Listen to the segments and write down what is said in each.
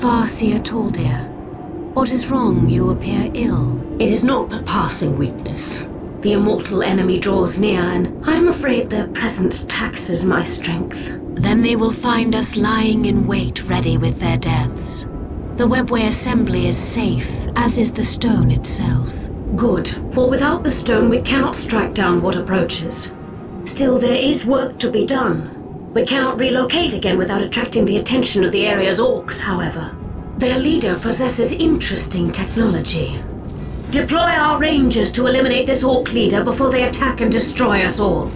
Farseer Taldeer, what is wrong? You appear ill. It is naught but passing weakness. The immortal enemy draws near, and I am afraid their presence taxes my strength. Then they will find us lying in wait, ready with their deaths. The Webway Assembly is safe, as is the stone itself. Good, for without the stone we cannot strike down what approaches. Still, there is work to be done. We cannot relocate again without attracting the attention of the area's orcs, however. Their leader possesses interesting technology. Deploy our rangers to eliminate this orc leader before they attack and destroy us all.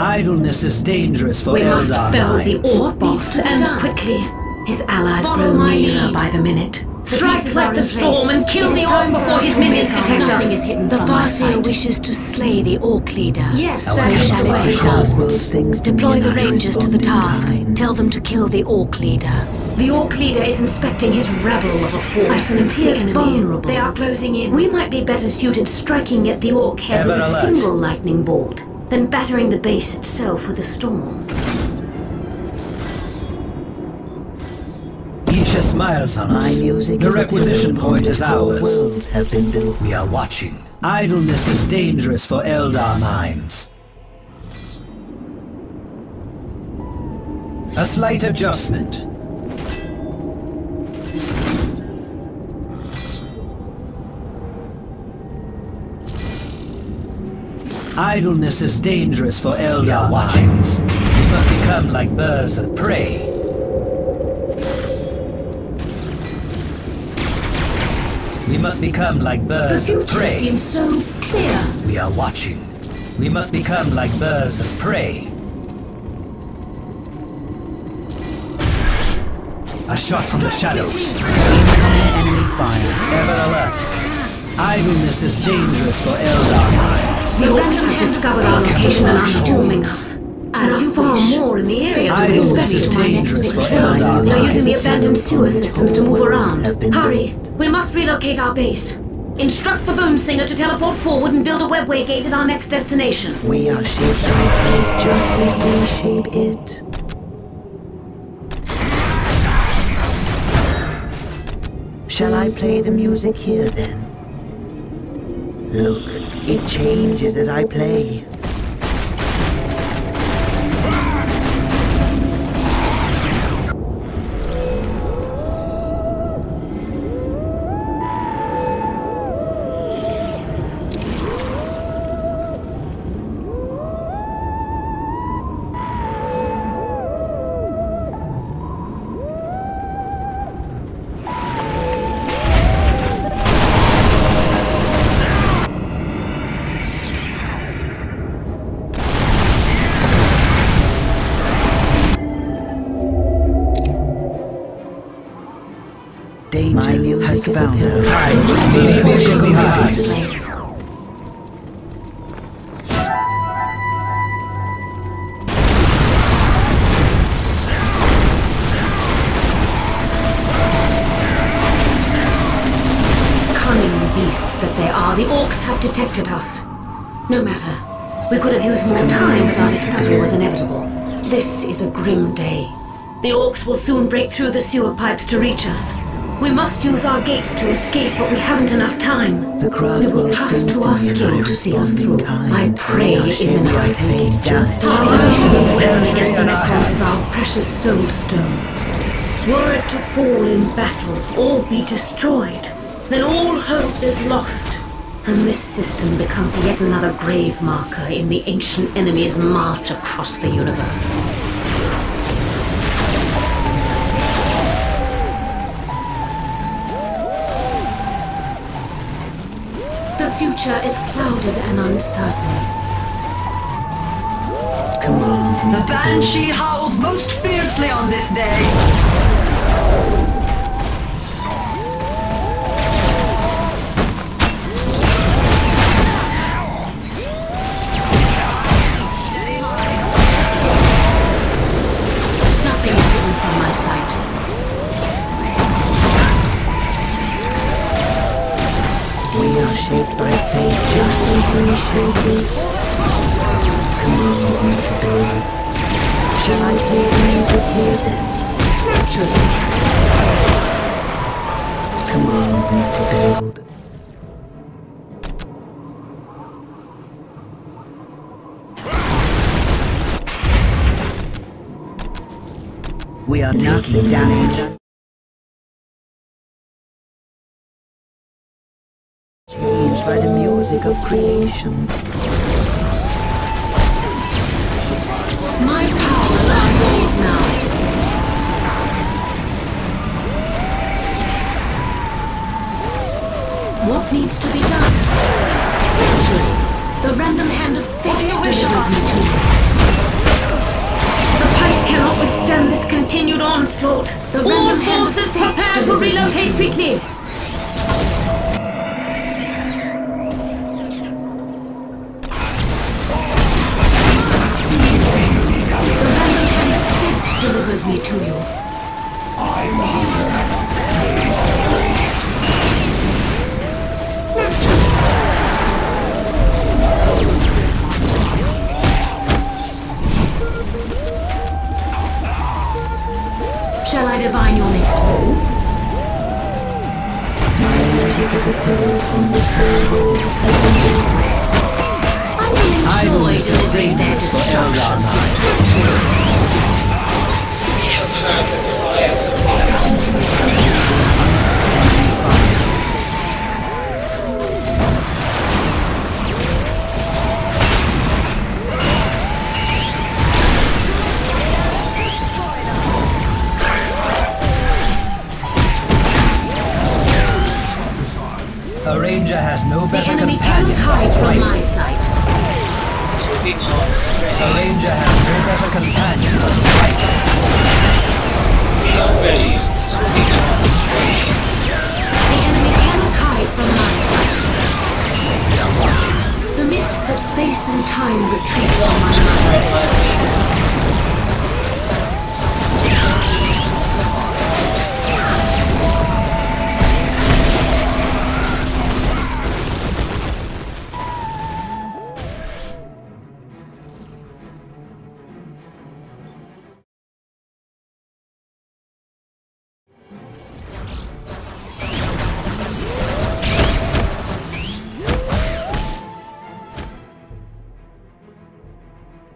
Idleness is dangerous for Eldar. We must fell the orc beasts and quickly. His allies grow nearer by the minute. Strike like the storm and kill the orc before his minions detect us. The Farseer wishes to slay the orc leader. Yes, so shall it be done. Deploy the rangers to the task. Tell them to kill the orc leader. The orc leader is inspecting his rebel of a force and appears vulnerable. They are closing in. We might be better suited striking at the orc head with a single lightning bolt than battering the base itself with a storm. Smiles on us. The requisition point is ours. Worlds have been built. We are watching. Idleness is dangerous for Eldar minds. A slight adjustment. Idleness is dangerous for Eldar minds. We must become like birds of prey. We must become like birds of prey. The future seems so clear. We are watching. We must become like birds of prey. A shot from the shadows. Enemy fire. Ever alert. Idleness is dangerous for Eldar minds. The orcs have discovered our location and are storming us. As you far more in the area to be expected to my next big choice. They are using the abandoned sewer systems to move around. Hurry! We must relocate our base. Instruct the Bonesinger to teleport forward and build a webway gate at our next destination. We are shaped by fate just as they shape it. Shall I play the music here then? Look, it changes as I play. Cunning beasts that they are, the orcs have detected us. No matter. We could have used more time, but our discovery was inevitable. This is a grim day. The orcs will soon break through the sewer pipes to reach us. We must use our gates to escape, but we haven't enough time. The crowd we will trust to our skill to see us through. My prey is in our fate. Our only weapon against the Necrons is our precious Soul Stone. Were it to fall in battle or be destroyed, then all hope is lost, and this system becomes yet another grave marker in the ancient enemy's march across the universe. The future is clouded and uncertain. Command. The Banshee howls most fiercely on this day. Shaped by fate, just as we should be. Come on, baby. Shall I take music here then? Naturally. Come on, we need to build. We are taking damage. By the music of creation. My powers are yours now. What needs to be done? Naturally, the random hand of fate delivers me to you. The pipe cannot withstand this continued onslaught. All forces prepare to relocate quickly. Me to you. I'm a hunter. Shall I divine your next move? My music is a pillow from the pearls of the moon. I will enjoy delivering their destruction. A ranger has no better companion than his wife. My sight. Swooping Hawks. A ranger has no better companion than his wife. Ready, Swooping Hawks. The enemy cannot hide from my sight. The mists of space and time retreat from my mind.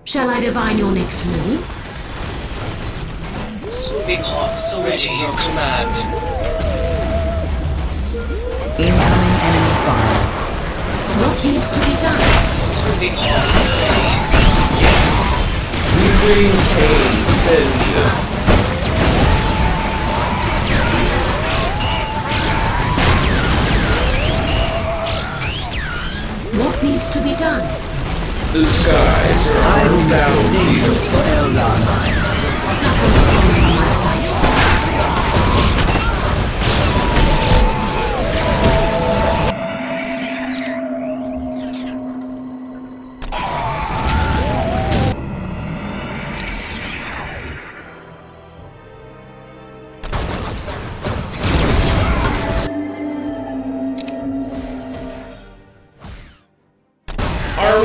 Shall I divine your next move? Swooping Hawks already your command. Incoming enemy fire. What needs to be done? Swooping Hawks already. Yes. We bring pain this year. What needs to be done? The skies are all down here for Eldar Mines. Nothing is coming on my sight.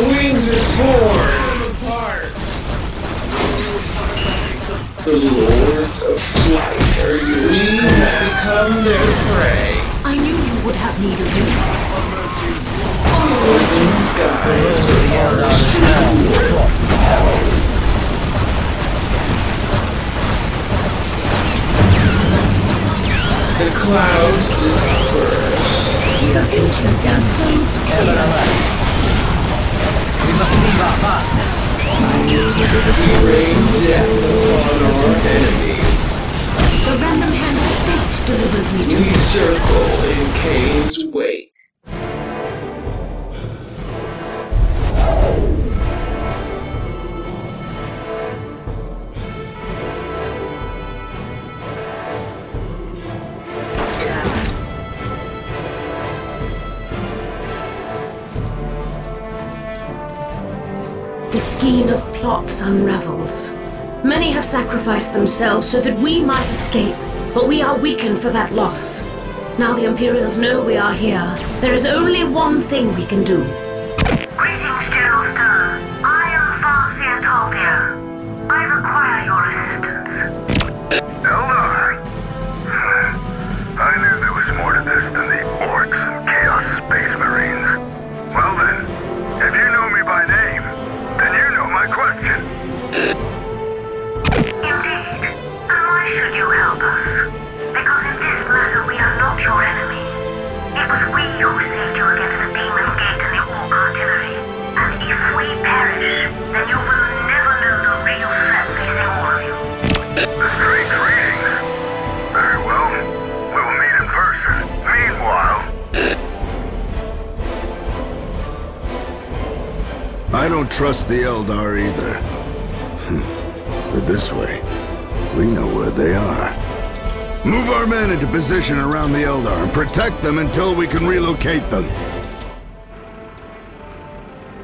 Wings and The lords of flight are used to become their prey. I knew you would have need of me. Open skies are ours to rule. The clouds disperse. The future sounds so clear. We must leave our fastness. We rain death on our enemies. The random hand of fate delivers me to. We circle in Cain's wake. The skein of plots unravels. Many have sacrificed themselves so that we might escape, but we are weakened for that loss. Now the Imperials know we are here. There is only one thing we can do. Greetings, General Stern. I am Farseer Taldeer. I require your assistance. Eldar! I knew there was more to this than the Orcs and Chaos Space Marines. Well then, if you know me by name, then you know my question. Indeed. And why should you help us? Because in this matter we are not your enemy. It was we who saved you against the Demon Gate and the Orc Artillery. And if we perish, then you will never know the real threat facing all of you. The strange readings? Very well. We will meet in person. Meanwhile... I don't trust the Eldar either. But this way, we know where they are. Move our men into position around the Eldar and protect them until we can relocate them.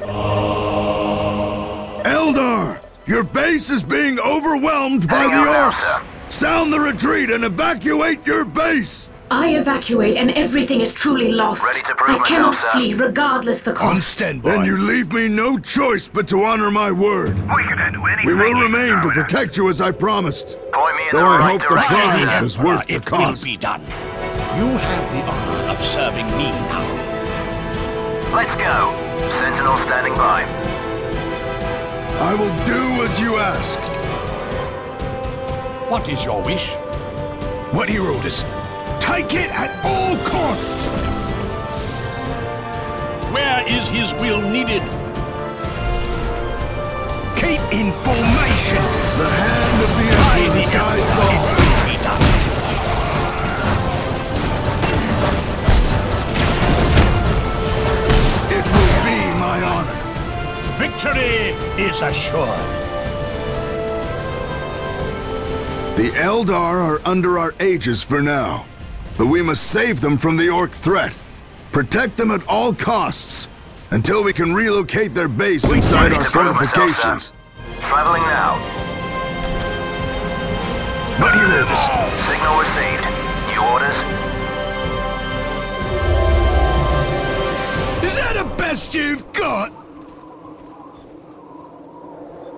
Eldar! Your base is being overwhelmed by the Orcs! Sound the retreat and evacuate your base! I evacuate and everything is truly lost. I cannot flee, regardless the cost. On standby. Then you leave me no choice but to honor my word. We can handle anything. We will remain to protect you as I promised. Though I hope the promise is worth the cost. It will be done. You have the honor of serving me now. Let's go. Sentinel standing by. I will do as you ask. What is your wish? What are your orders? Take it at all costs! Where is his will needed? Keep in formation! The hand of the Emperor guides all! It will be my honor! Victory is assured! The Eldar are under our aegis for now. But we must save them from the Orc threat. Protect them at all costs, until we can relocate their base inside our fortifications. Traveling now. What do you need? Signal received. New orders? Is that the best you've got?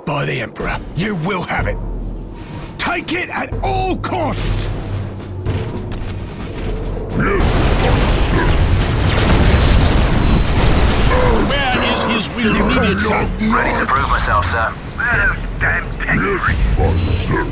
By the Emperor, you will have it. Take it at all costs! Yes, sir. Where is his will needed? Ready to prove myself, sir. Where are those damn tanks? Yes, sir.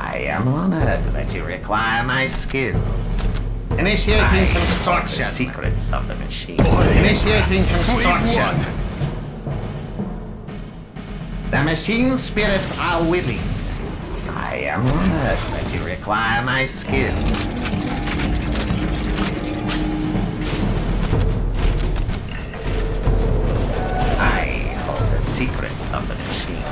I am honored that you require my skills. Initiating construction. The secrets of the machine. Initiating construction. The machine spirits are willing. I am honored that you require my skills. I hold the secrets of the machine.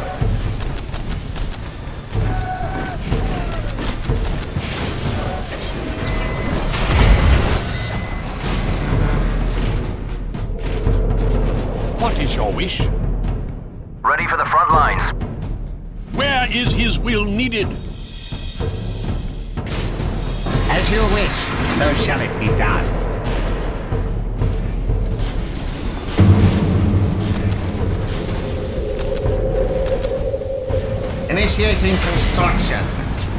What is your wish? Ready for the front lines. Where is his will needed? As you wish, so shall it be done. Initiating construction.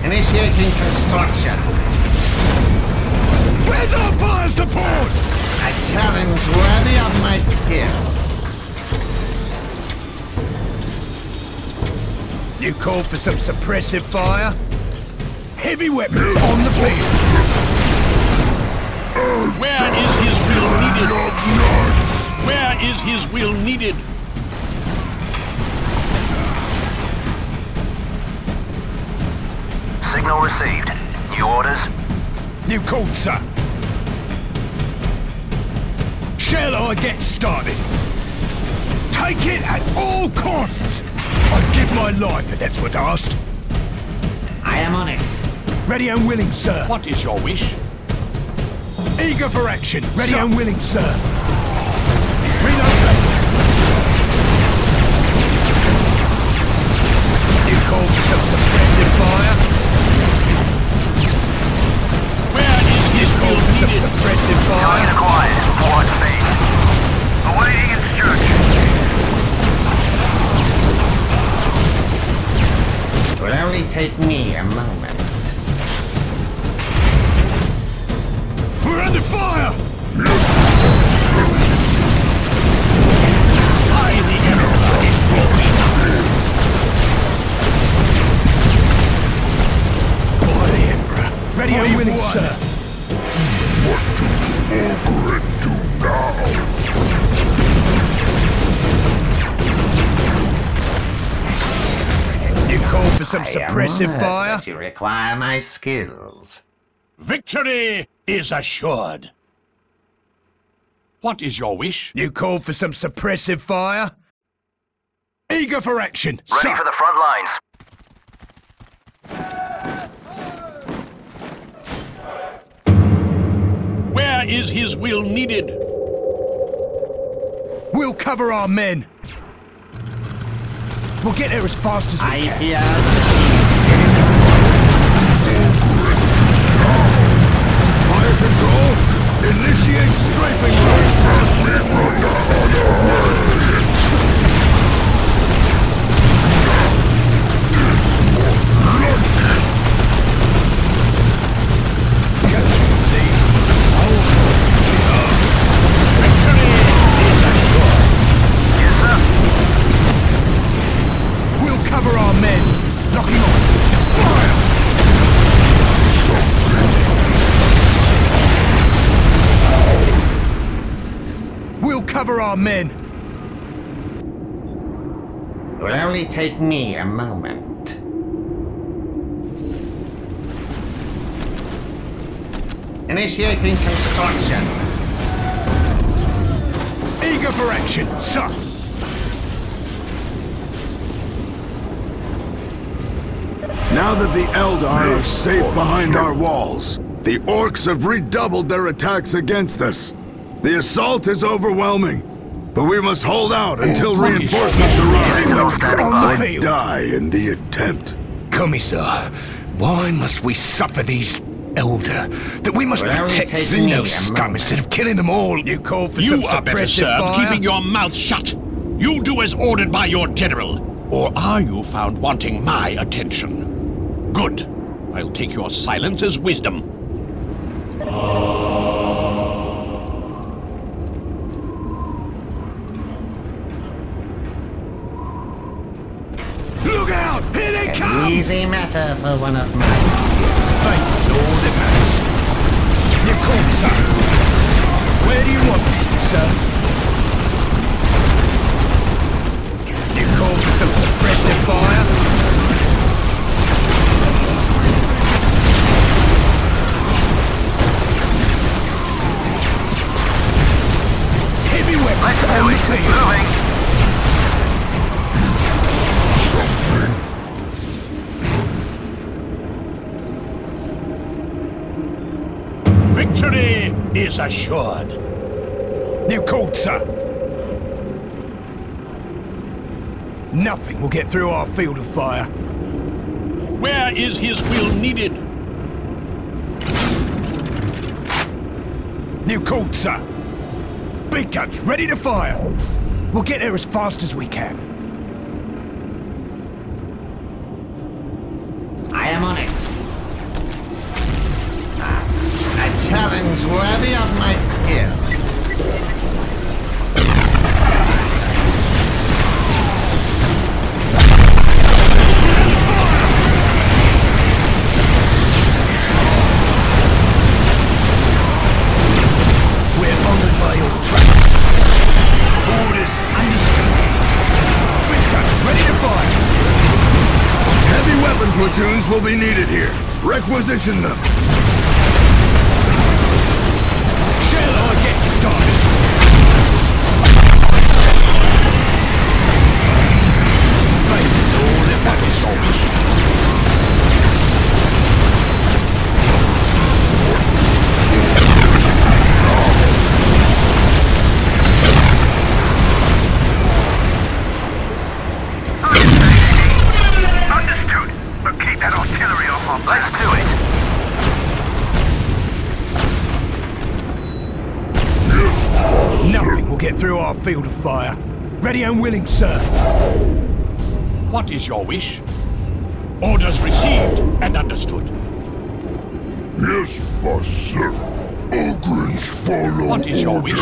Initiating construction. Where's our fire support? A challenge worthy of my skill. You called for some suppressive fire? Heavy weapons on the field. Where is his will needed? Where is his will needed? Signal received. New orders? New called, sir. Shall I get started? Take it at all costs! I'd give my life if that's what's asked. I am on it. Ready and willing, sir. What is your wish? Eager for action. Ready and willing, sir. Relocate. You called for some suppressive fire? Some suppressive fire. Target acquired. Forward space. Awaiting instruction. It will only take me a moment. We're under fire! I, the Emperor, is rolling up. By the Emperor. Ready and willing, sir. What do Ogre do now? You call for some suppressive fire? You require my skills. Victory is assured. What is your wish? You call for some suppressive fire? Eager for action. Ready for the front lines. Where is his will needed? We'll cover our men. We'll get there as fast as we can. Hear the spirits. Fire control, initiate strafing. Men. It will only take me a moment. Initiating construction. Eager for action, sir. Now that the Eldar are safe behind our walls, the orcs have redoubled their attacks against us. The assault is overwhelming. But we must hold out until reinforcements arrive. Or die in the attempt. Commissar, why must we suffer these Elder? That we must protect Xeno's scum instead of killing them all. You call for some suppressive fire? You are better served keeping your mouth shut. You do as ordered by your general. Or are you found wanting my attention? Good. I'll take your silence as wisdom. Easy matter for one of mine. Fate is all that matters. You're called, sir. Where do you want us, sir? You called for some suppressive fire? Heavy weapons on the field. Moving. Victory is assured. You called, sir. Nothing will get through our field of fire. Where is his will needed? New called, sir. Big guns ready to fire. We'll get there as fast as we can. I am on it. A challenge worthy of my skill. Platoons will be needed here. Requisition them. Shall I get started? Faith is all that matters. Let's do it! Nothing will get through our field of fire. Ready and willing, sir. What is your wish? Orders received and understood. Yes, master. Ogrins follow orders. What is your wish?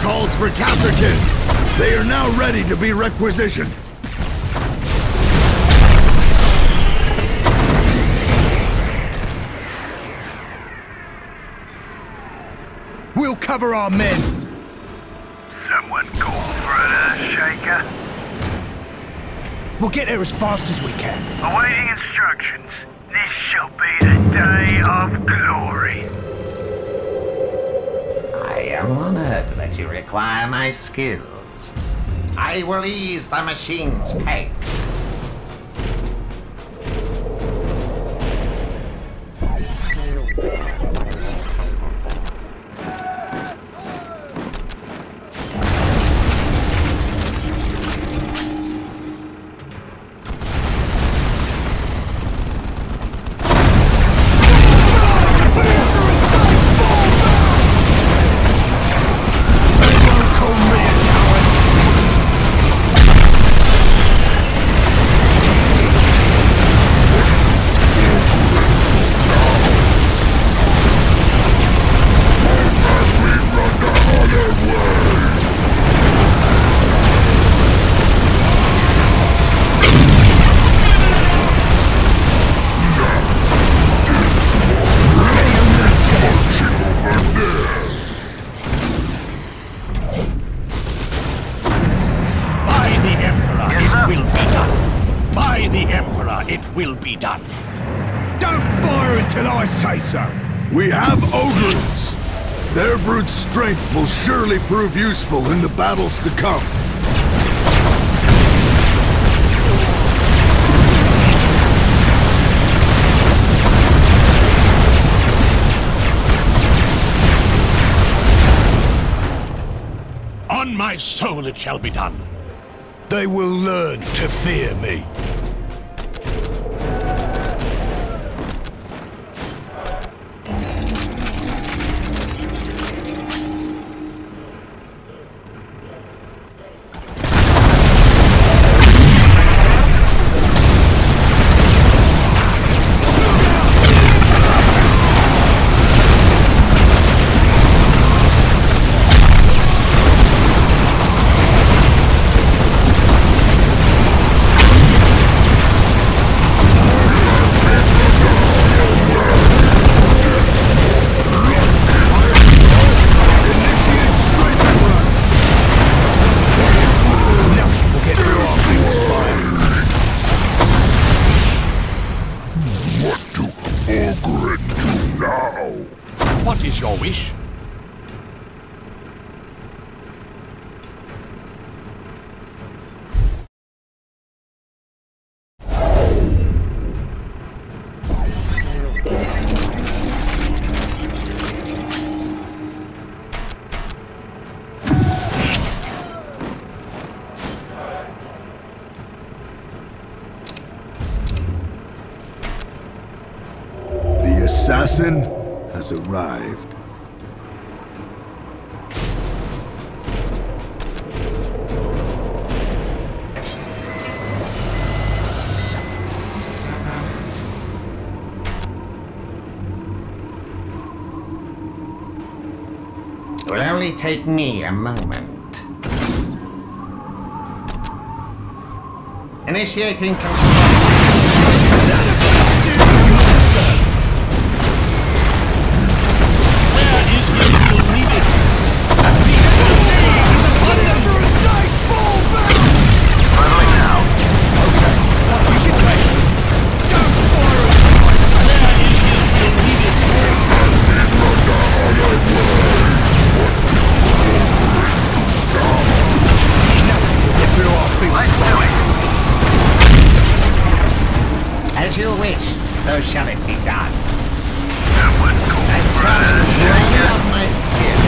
Calls for Kassakin. They are now ready to be requisitioned. We'll cover our men. Someone call for an earthshaker? We'll get there as fast as we can. Awaiting instructions. This shall be the day of glory. I am honored that you require my skills. I will ease the machine's pain. will be done. Don't fire until I say so! We have ogres! Their brute strength will surely prove useful in the battles to come. On my soul it shall be done. They will learn to fear me. Assassin has arrived. It will only take me a moment. Initiating construction. As you wish, so shall it be done. I challenge you out of my skin.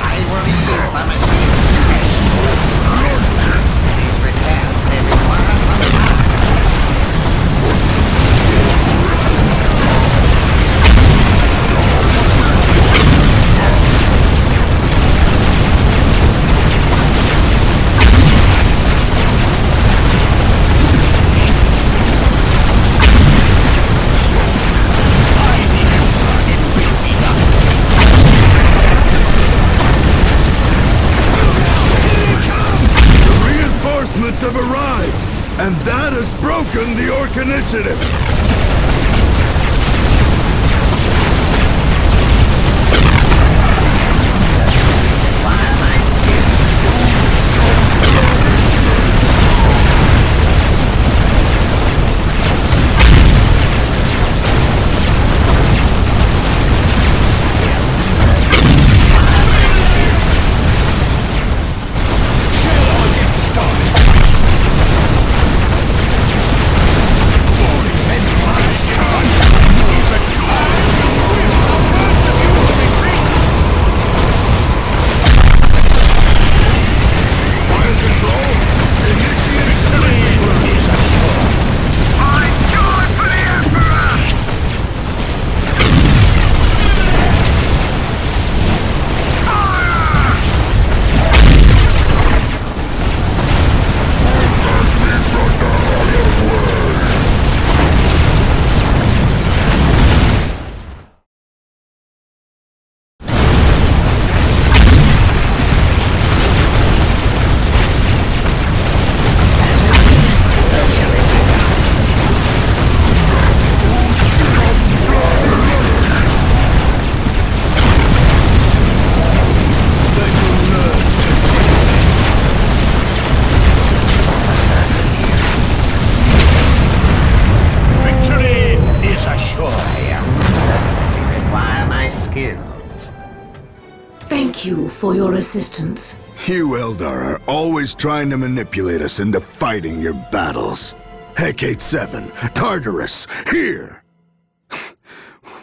I will use the machine spirits. These repairs may require some time. Have arrived, and that has broken the Orc initiative. for your assistance. You Eldar are always trying to manipulate us into fighting your battles. Hecate 7, Tartarus, here!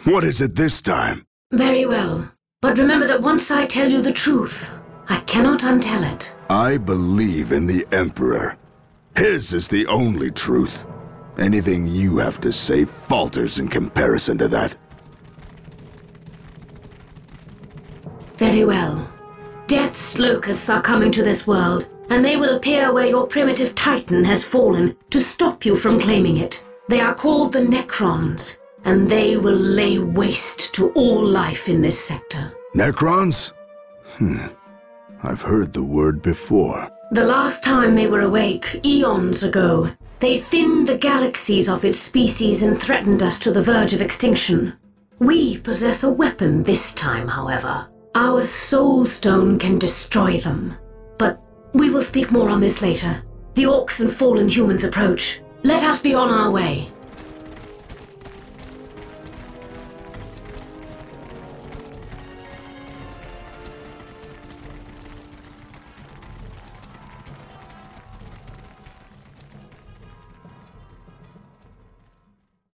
What is it this time? Very well. But remember that once I tell you the truth, I cannot untell it. I believe in the Emperor. His is the only truth. Anything you have to say falters in comparison to that. Very well. Death's locusts are coming to this world, and they will appear where your primitive titan has fallen to stop you from claiming it. They are called the Necrons, and they will lay waste to all life in this sector. Necrons? I've heard the word before. The last time they were awake, eons ago, they thinned the galaxies of its species and threatened us to the verge of extinction. We possess a weapon this time, however. Our Soul Stone can destroy them. But we will speak more on this later. The orcs and fallen humans approach. Let us be on our way.